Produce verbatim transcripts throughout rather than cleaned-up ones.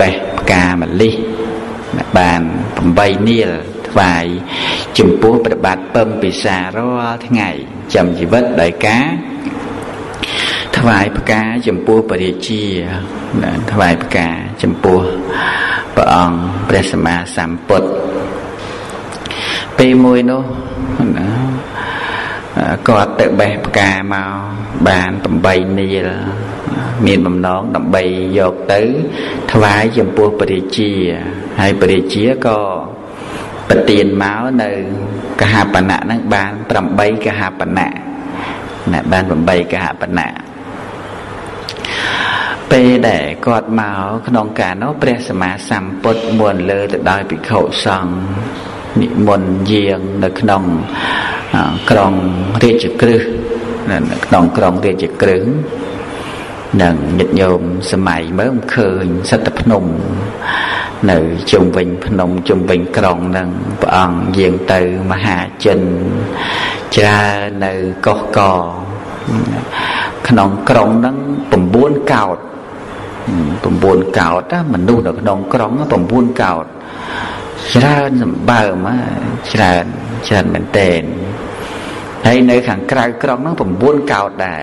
បេះផ្កាម្លិះបានeightនាលថ្វាយចំពោះព្រះបាទពឹមពិសារាល់ថ្ងៃចំជីវិតដោយការថ្វាយផ្កាចំពោះព្រះរាជាថ្វាយផ្កាចំពោះព្រះអង្គព្រះសម្មាសម្ពុទ្ធពេលមួយនោះគាត់ទៅបេះផ្កាមកបានeightនាលមានបំណងដើម្បីយកទៅថ្វាយចំពោះព្រះរាជាហើយព្រះរាជាក៏ប្រទានមកនៅកហបណៈហ្នឹងបានeightកហបណៈណាបានeightកហបណៈពេលដែលគាត់មកក្នុងកាលនោះព្រះសម្មាសម្ពុទ្ធមួនលើទៅដោយភិក្ខុសង្ឃនិមន្តយាងនៅក្នុងក្រុងរាជក្រឹស្នៅក្នុងក្រុងរាជក្រឹស្នឹងញាតិញោមសម័យមើលមិនឃើញសិទ្ធិភ្នំនៅជុំវិញភ្នំជុំវិញក្រុងនឹងព្រះអង្គយាងទៅមហាចិនច្រើននៅកោះកក្នុងក្រុងនឹងnineកោដ្ឋnineកោដ្ឋមនុស្សនៅក្នុងក្រុងnineកោដ្ឋច្រើនសម្បើមច្រើនច្រើនមែនទែនហើយនៅខាងក្រៅក្រុងហ្នឹងnineកោដ្ឋដែរ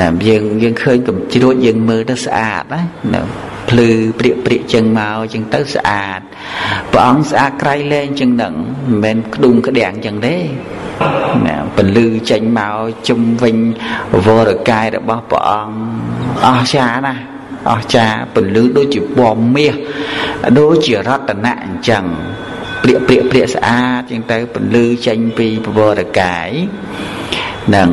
ណាយើងយើងឃើញកំជ្រួចយើងមើលទៅស្អាតណាភ្លឺព្រាកព្រាកចឹងមកចឹងទៅស្អាតព្រះអង្គស្អាតក្រៃលែងចឹងហ្នឹងមិនមែនក្ដុំក្ដាំងចឹងទេណាពលឺចេញមកជុំវិញវរកាយរបស់ព្រះអង្គអស្ចារ្យណាស់អស្ចារ្យពលឺដូចជាពណ៌មាសដូចជារតនៈអញ្ចឹងព្រាកព្រាកព្រាកស្អាតចឹងទៅពលឺចេញពីវរកាយនឹង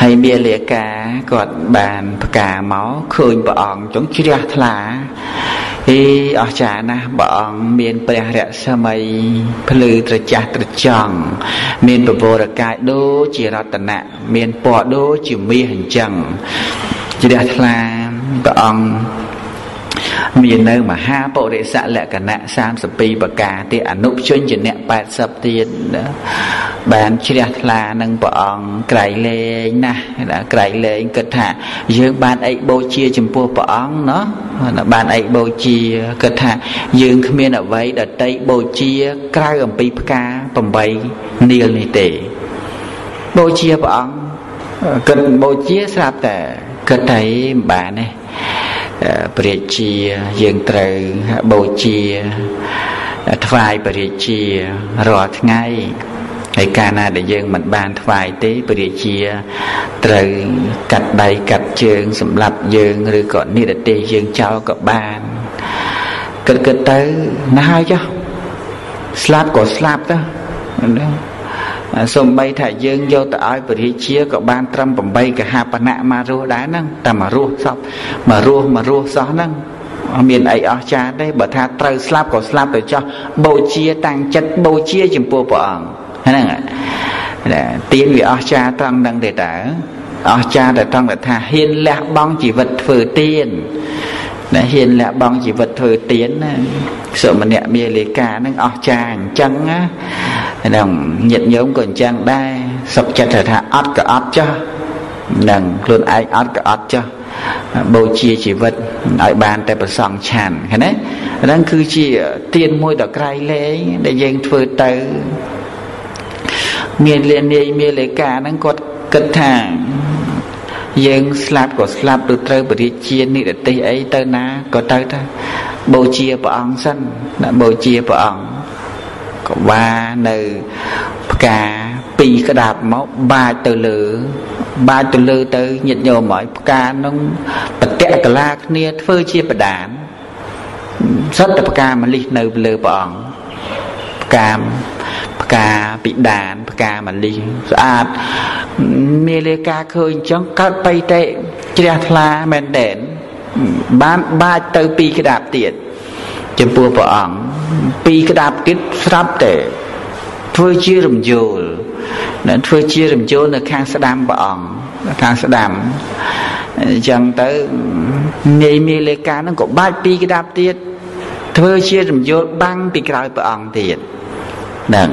ហើយមាលិកាគាត់បានផ្កាមកឃើញព្រះអង្គចង់ជ្រះថ្លាអេអស្ចារ្យណាស់ព្រះអង្គមានព្រះរស្មីភ្លឺត្រចះត្រចង់មានពវរកាយដូចជារតនៈមានពណ៌ដូចជាមាសអញ្ចឹងជ្រះថ្លាព្រះអង្គមាននៅមហាបុរិសលក្ខណៈthirty-twoប្រការទៀតអនុជញ្ជនៈeightyទៀតបានជ្រះថ្លានឹងព្រះអង្គក្រៃលែងណាស់ក្រៃលែងគិតថាយើងបានអីបូជាចំពោះព្រះអង្គណោះបានអីបូជាគិតថាយើងគ្មានអ្វីដតីបូជាក្រៅអំពីផ្កាeightនាលនេះទេបូជាព្រះអង្គគិតបូជាស្រាប់តែគិតតែមិនបានទេព្រះជាយើងត្រូវបូជាថ្វាយព្រះជារាល់ថ្ងៃហើយកាលណាដែលយើងមិនបានថ្វាយទេព្រះជាត្រូវកាត់ដៃកាត់ជើងសម្លាប់យើងឬក៏និរទេសយើងចោលក៏បានគិតគិតទៅណាស់ហើយចុះស្លាប់ក៏ស្លាប់ទៅសូម្បីថាយើងយកទៅឲ្យព្រះរាជាក៏បានត្រឹមeightកហបណៈមករស់ដែរហ្នឹងតែមករស់សោះមករស់មករស់សោះហ្នឹងអត់មានអីអស្ចារ្យទេបើថាត្រូវស្លាប់ក៏ស្លាប់ទៅចោះបូជាតាំងចិត្តបូជាចំពោះព្រះអង្គហ្នឹងតែទានវាអស្ចារ្យត្រង់ហ្នឹងទេតើ Ở cha đã trong được tha hiền lẽ bóng chỉ vật phở tiền. Nè hiền lẽ bóng chỉ vật phở tiền. Sự mà nẹ mê lê ca nâng ở cha hành chăng á. Nâng nhiệt nhóm còn chăng đai. Sọc chân thật hạ ớt cả ớt cho. Nâng luôn ai ớt cả ớt cho. Bầu chia chỉ vật ở bàn tại bờ sông chàn cái đấy. Đang cứ chỉ tiền môi đỏ cay lệ để dành phơi tới. Miền liền này miền lệ cả đang cột cất hàng. Dành slap có slap từ từ bờ đi chia nị để tây ấy tới ná có tới ta. Bầu chia bờ ong xanh đã bầu chia bờ ong có ba nơi cả. Vì cái đạp máu ba từ lử ba từ lử tới nhiệt nhồ mọi ca nó bật tẹt cả la nia phơi chia bật đạn rất là ca mà li nở lử bỏng ca ca bị đạn ca mà li à mê lê ca khơi chóng cắt bay tệ chia la men đèn bán ba từ pi cái đạp tiệt chấm bùa bỏng pi cái đạp tiệt sắp tệ phơi chia rầm dồ nên thưa chia làm chỗ là khang sa đam bọn khang sa đam chẳng tới ngày mê lê ca nó có ba pi cái đạp tiết thưa chia làm chỗ băng pi cái bọn tiết đừng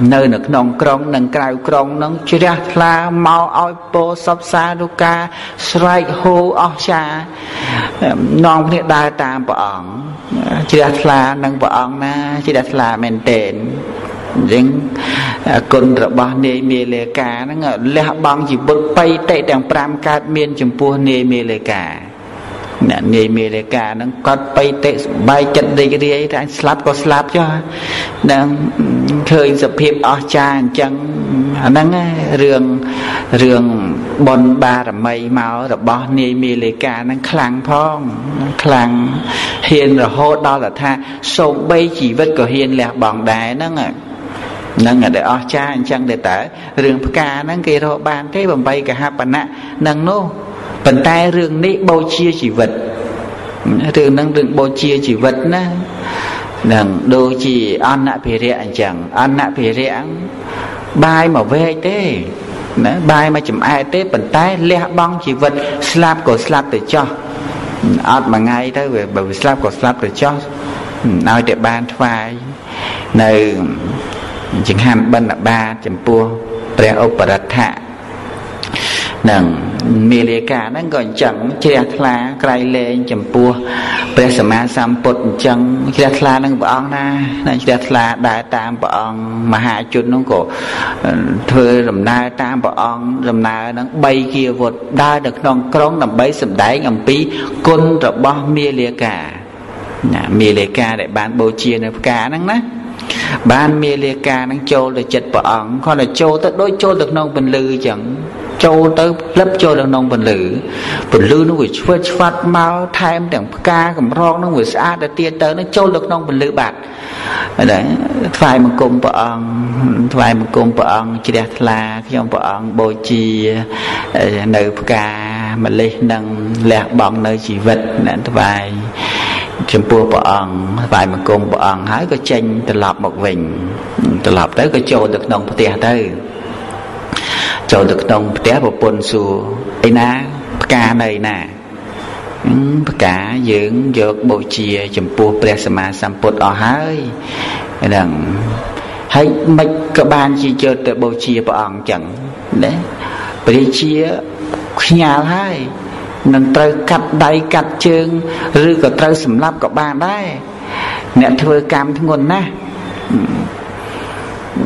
nơi nước nông còng nâng cào còng nâng chia ra mau ao po sấp xa đu ca strike hô ở cha nông này đa tam bỏng chia ra nâng bỏng na chia ra men tên riêng con rập băng nề mề lệ cả nó ngỡ lệ băng chỉ bật bay tệ đằng pram cát miên chấm pua nề mề lệ cả nề mề lệ cả nó cắt bay tệ bay chân đây cái gì ấy anh slap có slap cho đang khơi dập hiệp ở cha chẳng năng riêng riêng bồn ba rập mây máu rập băng nề mề lệ cả nó khlang phong khlang hiền rồi hô đó là tha sâu bay chỉ vất của hiền lệ băng đá nó ngỡ nâng để ở cha anh chăng để tả rừng ca nâng kia rồi bàn cái bầm bay cả hai bàn nạ nâng nô bàn tay rừng nị bầu chia chỉ vật rừng nâng rừng bầu chia chỉ vật nè nâng đôi chỉ ăn nạ phê rẽ chẳng ăn nạ phê rẽ bay mà về thế bay mà chấm ai thế bàn tay lẹ băng chỉ vật slap của slap để cho ăn mà ngay tới về bởi slap của slap để cho nói để bàn phai này chẳng hạn bên là ba chấm pua pre operatta nâng mê lê cả nó còn chẳng chia lá cây lên chấm pua pre sma samput chẳng chia lá nâng bỏng na nâng chia lá đại tam bỏng mà hạ chun nó cổ thưa rầm na tam bỏng rầm na nó bay kia vượt đa được non cong nằm bấy sầm đáy ngầm pí côn rồi bo mê lê cả mê lê cả để bán bầu chia nè cả nâng ná ban mê lê ca đang trâu là chật bỏng còn là trâu tới đối trâu được nông bình lư chẳng trâu tới lấp trâu được nông bình lư bình lư nó vừa phơi phát máu thêm đằng ca cầm rong nó vừa xa đã tia tới nó trâu được nông bình lư bạc đấy phải một cùng bỏng phải một cùng bỏng chỉ đẹp là khi ông bỏng bồi chi nợ ca mà lấy năng lẹ bỏng nơi chỉ vật nên phải chấm pua bọ ong vài một con bọ ong hái có chanh từ lọp một vịnh từ lọp tới có trâu được nông bờ tè tới trâu được nông bờ tè bờ bồn xù ấy ná cá này nè cá dưỡng dược bầu chia chấm pua presma samput ở hái rằng hãy mấy các bạn chỉ chơi từ bầu chia bọ ong chẳng đấy bơi chia nhà hái nâng trâu cắt đáy cắt chương rư có trâu sầm lấp có bàn đấy nè thưa cam thưa ngôn na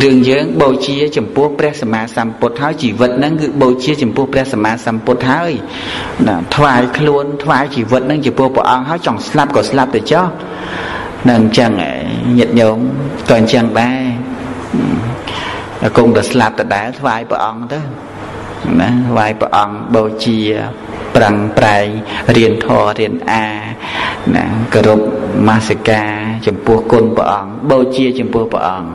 Đường dưỡng bầu chia chấm bố Prasama Sampot hỏi chỉ vật năng ngự bầu chia chấm bố Prasama Sampot hỏi thoải luôn thoải chỉ vật năng chỉ bố bỏ ăn hỏi chọn slap có slap để cho năng chẳng nhật nhôm toàn chẳng ba cùng được slap đã đá thoải bỏ ăn đó thoải bỏ ăn bầu chia bằng bài riêng thọ riêng a cờ rộp masaka chấm bố côn bỏ ăn bầu chia chấm bố bỏ ăn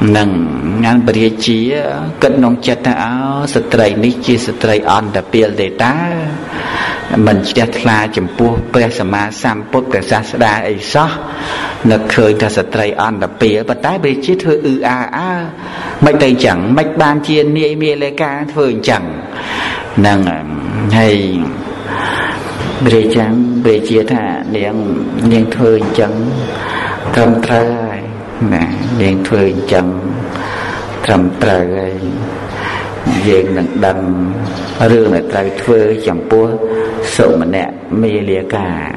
nâng ngăn bờ chia cận nông chật áo sợi dây ní chia sợi dây on đã bịa để ta mình chia ra chấm pua Prasama Sampot Prasada ấy xó nó khơi ra sợi dây on đã bịa và tái bịa chia thôi ư à à mạch tay chẳng mạch ban chia nia mia lê ca thôi chẳng nâng hay bịa chẳng bịa chia thà nieng nieng thôi chẳng thầm thà nè nieng thôi chẳng thầm thà rồi diện nặng đầm rương là trai phơi chẳng pua sầu mà nẹt mê lìa cả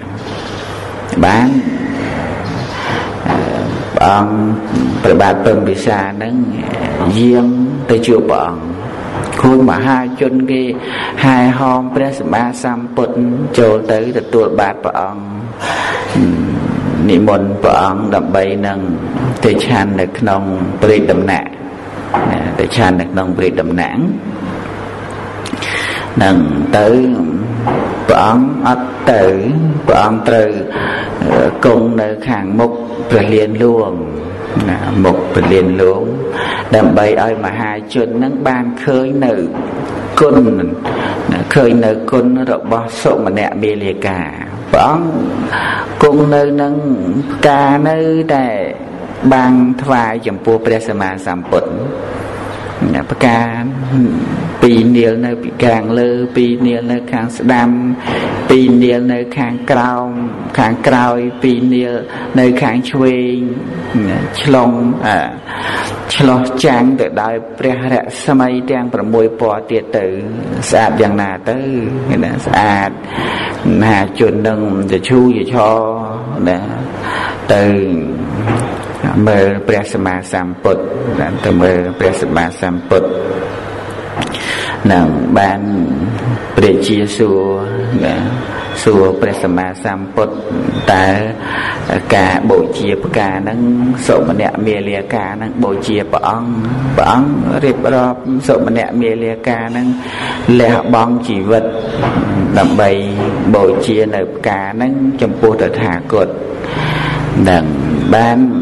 bán bọn bảy ba tuần bị xa nắng riêng tới chiều bọn khuôn mà hai chân kia hai hôm Prasama Sampot cho tới là tuổi ba bọn nị môn bọn đầm bay nâng tới chan được nông bơi đầm nẹt để chan được đồng bề đầm nản nâng tới bọn ắt tử bọn từ cùng nơi hàng mục rồi liền luôn mục rồi liền luôn đầm bầy ơi mà hai chân nâng ban khơi nữ côn khơi nữ côn rồi bỏ sổ mà nẹ mê lìa cả bọn cùng nơi nâng ca nơi để ban thoại chấm pua Prasama Sampot nè bậc ca pi niel nơi càng lơ pi niel nơi càng đam pi niel nơi càng cao càng cao pi niel nơi càng chui chlong à chlong chang để đại Prasama Samai đang bầm môi bỏ tiệt tử sạch giang nà tới nè nè sạch nà chuẩn nâng để chui để cho nè từ mơ Prasama Sampot từ mơ Prasama Sampot nâng ban để chia xua xua Prasama Sampot ta cả bộ chia cả nâng sổ mà nẹ mê lìa cả nâng bộ chia bóng bóng rịp rộp sổ mà nẹ mê lìa cả nâng lẹ bóng chỉ vật đầm bầy bộ chia nợ cả nâng chấm bố thật hạ cột nâng ban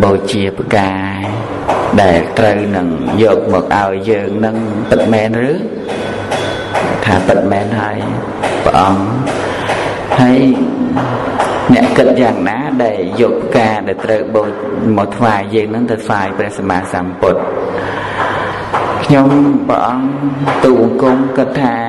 bầu chia bậc ca để trời nâng dột một ao dương nâng bật men rứ thả bật men hay bọn hay nhẹ cật dạng ná để dột ca để trời bầu một vài dương nâng thật phải Prasama Sampot nhóm bọn tụ cung cật thà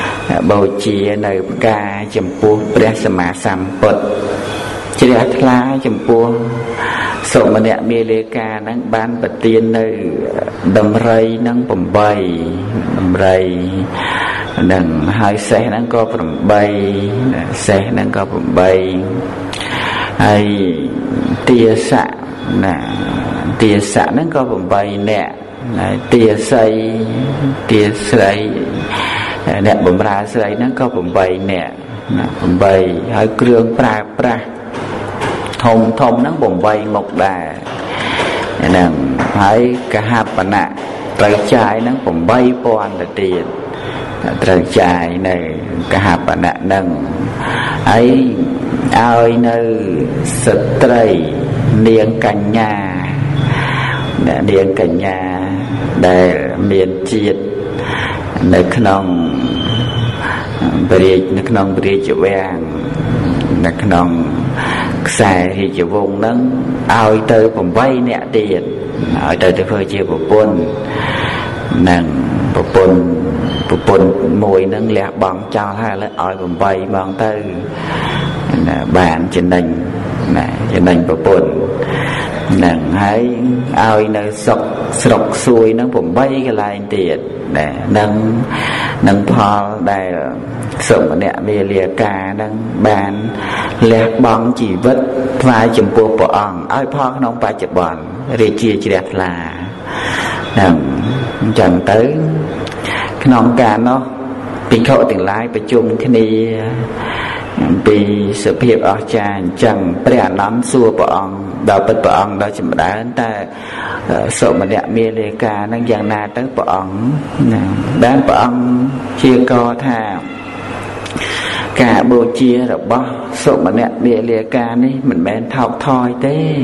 bầu chia nơi ca chấm pua Prasama Sampot chia thla chấm pua Số mà nẹ mê lê ca nâng bán bà tiên nơ đầm rây nâng bầm bay đầm rây nâng hai xe nâng có bầm bay xe nâng có bầm bay hay tia sạ nà tia sạ nâng có bầm bay nẹ tia xây tia xây nẹ bầm ra xây nâng có bầm bay nẹ bầm bay hơi krương pra pra thông thông nó bồng vây một đà nên phải cả hạt và nạ trời trái nó bồng vây toàn là tiền trời trái này cả hạt và nạ nâng ấy ai nơi sật trời niềng cành nhà niềng cành nhà để miền triệt nơi khăn bridge nơi khăn bridge vàng nơi khăn xài thì chịu vùng nắng ao tới vùng vây nè tiền ao tới tới phơi chiều vùng bồn nắng vùng bồn vùng bồn mùi nắng lẹ bóng cho hai lẽ ao vùng vây bóng tới bàn trên đành nè trên đành vùng bồn nắng hái ao nở sọc sọc xuôi nắng vùng vây cái lại tiền nè nắng nắng pha đây sụn nè về lìa cà nắng bàn lẹ bóng chỉ vất vai chìm cô bỏ ẩn ai pha nông ba chập bòn rì chia chỉ đẹp là nắng chẳng tới cái nông cà nó bị khổ tiền lái bị chung cái này bị sự việc ở tràn chẳng bẻ nắm xua bỏ ẩn đào bật bỏ ẩn đó chỉ mà anh ta sụn nè về lìa cà nắng giang na tới bỏ ẩn đáng bỏ ẩn chia co thà cả bồ chia rồi bó số mà nè bìa lìa ca này mình bèn thọc thoi thế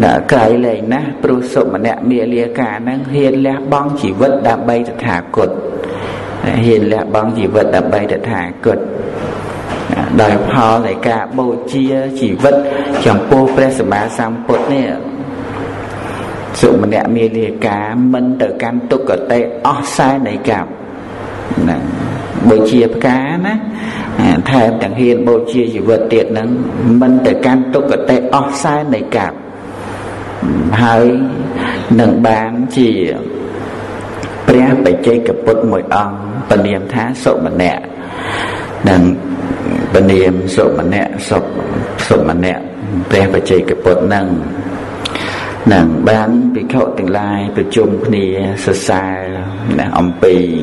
đã cày lại nè pro số mà nè bìa lìa ca năng hiền lẹ băng chỉ vật đã bay được thả cột hiền lẹ băng chỉ vật đã bay được thả cột đời họ lại cả bồ chia chỉ vật chẳng po pre sớm mà sang cột nè số mà nè bìa lìa ca mình tự can tu cột tay ó sai này cảm bồ chia cá ná thầy chẳng hiền bồ chia chỉ vượt tiệt nắng mình để can tục ở tay off sai này cạp hơi nâng bán chỉ bè bể chơi cặp bút mồi ong bần niệm thá sổ mà nẹ nâng bần niệm sổ mà nẹ sổ sổ mà nẹ bè bể chơi cặp bút nâng nâng bán bị khẩu tình lai bị chung thì sơ sai nè ông pì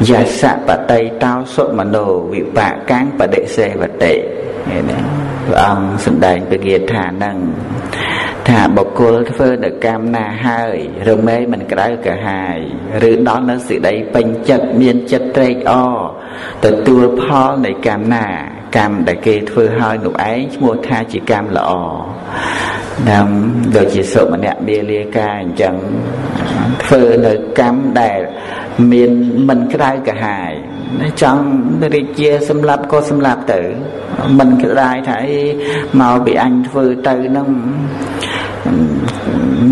giả sạ bà tây tao sốt mà nổ vị bà cáng bà đệ xe bà tệ ông sừng đành bà kia thả năng thả bọc cô phơ được cam na hai rồi mê mình cả đáy cả hai rồi đó nó sự đấy bánh chật miên chật trây o tự tua phó này cam na cam đại kê phơ hơi nụ ấy mua tha chỉ cam lọ nằm rồi chỉ sợ mà nẹ bia lia ca chẳng phơ nơi cam đại mình mình cái đai cả hài trong đi chia xâm lạp có xâm lạp tử mình cái đai thấy màu bị anh vừa từ nó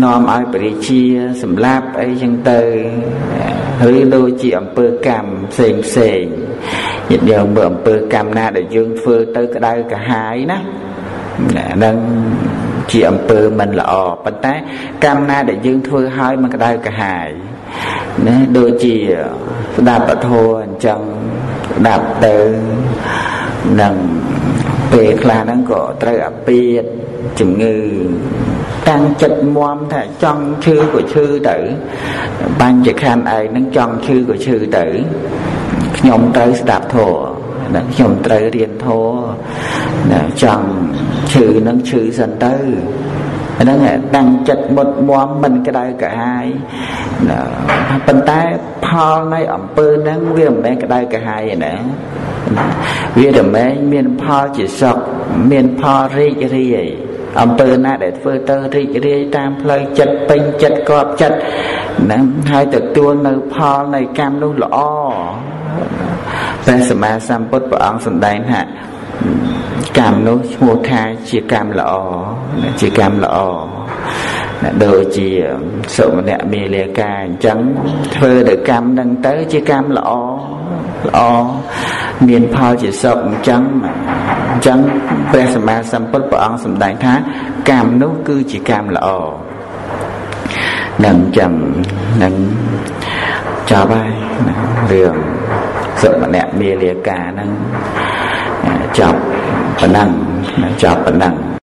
nòm ai bị chia xâm lạp ấy chẳng từ hơi đôi chị ẩm pơ cam xềng xềng nhiệt dầu bờ ẩm pơ cam na để dương vừa từ cái đai cả hài đó đang chị ẩm pơ mình là ò bánh tái cam na để dương vừa hai mà cái đai cả hài đôi chỉ đạp ở thô chẳng đạp tới nâng về là nâng có trời áp biệt chừng ngư tăng chất muam thả trong chư của chư tử ban chỉ khăn ấy nâng trong chư của chư tử nhóm tới đạp thô nhóm tới riêng thô trong chư nâng chư dân tới nó là tăng chất một muam mình cái đây cả hai bên tay Paul này ẩm pơ nắng viêm bên cái đây cả hai này viêm bên miền Paul chỉ sọc miền Paul ri ri Ông tư na để phơi tơ rị rê tam lời chật pin chật cọp chật hai tật tua nơi pho nơi cam luôn lọ ta sớm mà sam bớt bỏ ông sân đài nè cam luôn mua thai chỉ cam lọ chỉ cam lọ đời chỉ sợ mà nè mì lê cà trắng phơi để cam đang tới chỉ cam lọ lọ miền pho chỉ sợ trắng trắngព្រះសម្មាសម្ពុទ្ធព្រះអង្គសម្ដែងថាកម្មនោះគឺជាកម្មល្អនឹងចាំនឹងចប់ហើយរឿងសិទ្ធិម្នាក់មាលាការនឹងចប់ប៉ុណ្ណឹងចប់ប៉ុណ្ណឹង